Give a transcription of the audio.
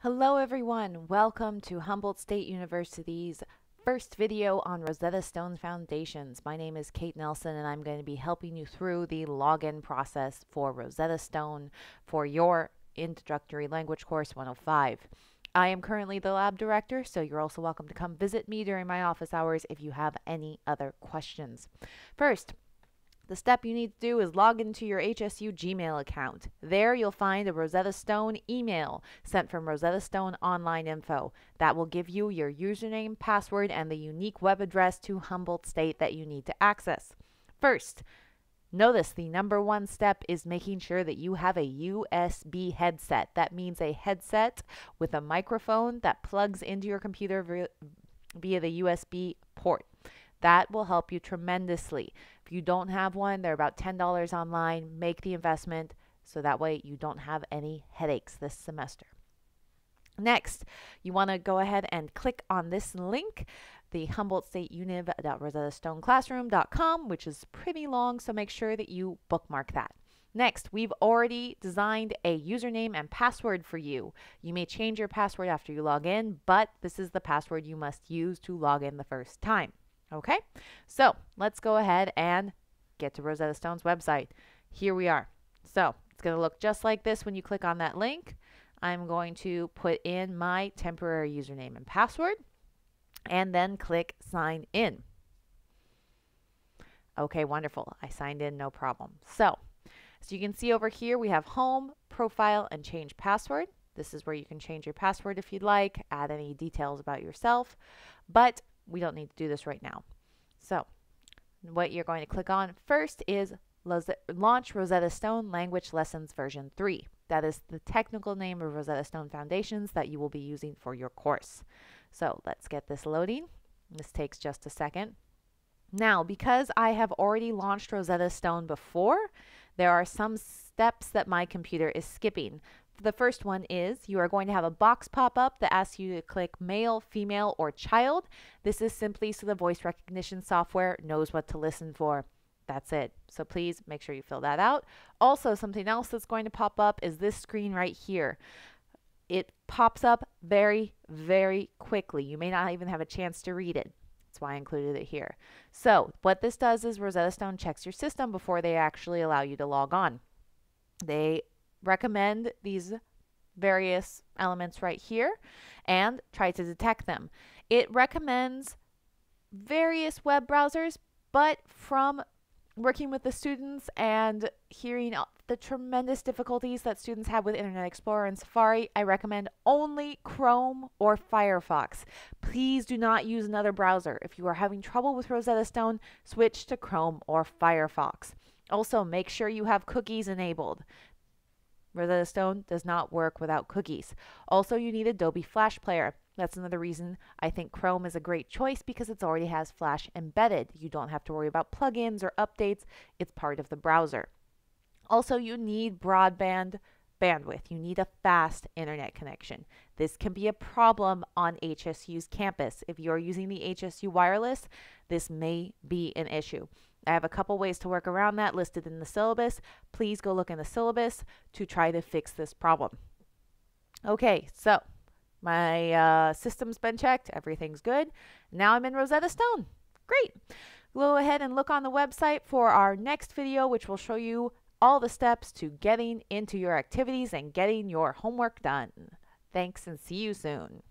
Hello everyone, welcome to Humboldt State University's first video on Rosetta Stone Foundations. My name is Kate Nelson and I'm going to be helping you through the login process for Rosetta Stone for your Introductory Language Course 105. I am currently the lab director, so you're also welcome to come visit me during my office hours if you have any other questions. First, the step you need to do is log into your HSU Gmail account. There you'll find a Rosetta Stone email sent from Rosetta Stone Online Info. That will give you your username, password, and the unique web address to Humboldt State that you need to access. First, notice the number one step is making sure that you have a USB headset. That means a headset with a microphone that plugs into your computer via the USB port. That will help you tremendously. If you don't have one, they're about $10 online. Make the investment so that way you don't have any headaches this semester. Next, you want to go ahead and click on this link, the Humboldt State Univ.rosettastoneClassroom.com, which is pretty long, so make sure that you bookmark that. Next, we've already designed a username and password for you. You may change your password after you log in, but this is the password you must use to log in the first time. Okay, so let's go ahead and get to Rosetta Stone's website. Here we are. So it's going to look just like this when you click on that link. I'm going to put in my temporary username and password and then click sign in. Okay, wonderful. I signed in, no problem. So you can see over here we have home, profile, and change password. This is where you can change your password if you'd like, add any details about yourself, but we don't need to do this right now. So what you're going to click on first is Launch Rosetta Stone Language Lessons Version 3. That is the technical name of Rosetta Stone Foundations that you will be using for your course. So let's get this loading. This takes just a second. Now, because I have already launched Rosetta Stone before, there are some steps that my computer is skipping. The first one is you are going to have a box pop up that asks you to click male, female, or child. This is simply so the voice recognition software knows what to listen for. That's it. So please make sure you fill that out. Also, something else that's going to pop up is this screen right here. It pops up very, very quickly. You may not even have a chance to read it. That's why I included it here. So what this does is Rosetta Stone checks your system before they actually allow you to log on. They recommend these various elements right here and try to detect them. It recommends various web browsers, but from working with the students and hearing the tremendous difficulties that students have with Internet Explorer and Safari, I recommend only Chrome or Firefox. Please do not use another browser. If you are having trouble with Rosetta Stone, switch to Chrome or Firefox. Also, make sure you have cookies enabled. Rosetta Stone does not work without cookies. Also, you need Adobe Flash Player. That's another reason I think Chrome is a great choice because it already has Flash embedded. You don't have to worry about plugins or updates. It's part of the browser. Also, you need broadband bandwidth. You need a fast internet connection. This can be a problem on HSU's campus. If you're using the HSU wireless, this may be an issue. I have a couple ways to work around that listed in the syllabus. Please go look in the syllabus to try to fix this problem. Okay, so my system's been checked. Everything's good. Now I'm in Rosetta Stone. Great. Go ahead and look on the website for our next video, which will show you all the steps to getting into your activities and getting your homework done. Thanks and see you soon.